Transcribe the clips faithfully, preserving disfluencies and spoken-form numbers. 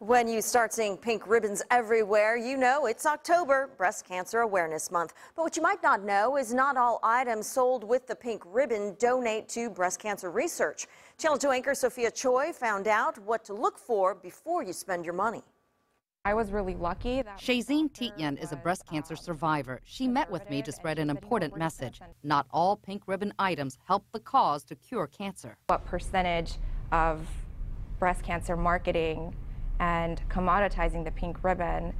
When you start seeing pink ribbons everywhere, you know it's October, Breast Cancer Awareness Month. But what you might not know is not all items sold with the pink ribbon donate to breast cancer research. Channel two anchor Sophia Choi found out what to look for before you spend your money. I was really lucky. Shuzhen Tietjen is a breast cancer survivor. She met with me to spread an important message. Not all pink ribbon items help the cause to cure cancer. What percentage of breast cancer marketing and commoditizing the pink ribbon,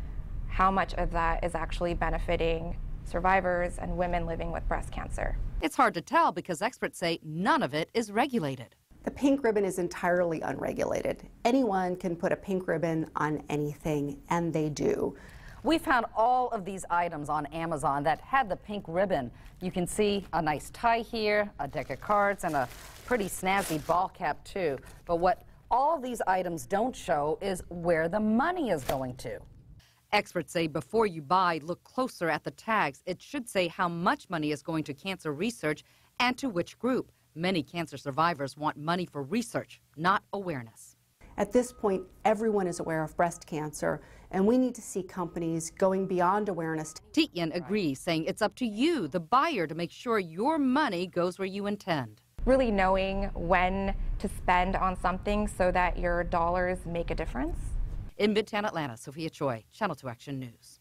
how much of that is actually benefiting survivors and women living with breast cancer? It's hard to tell because experts say none of it is regulated. The pink ribbon is entirely unregulated. Anyone can put a pink ribbon on anything, and they do. We found all of these items on Amazon that had the pink ribbon. You can see a nice tie here, a deck of cards, and a pretty snazzy ball cap, too. But what all these items don't show is where the money is going to. Experts say before you buy, look closer at the tags. It should say how much money is going to cancer research and to which group. Many cancer survivors want money for research, not awareness. At this point, everyone is aware of breast cancer, and we need to see companies going beyond awareness. Tietjen agrees, saying it's up to you, the buyer, to make sure your money goes where you intend. Really knowing when to spend on something so that your dollars make a difference. In Midtown Atlanta, Sophia Choi, Channel two Action News.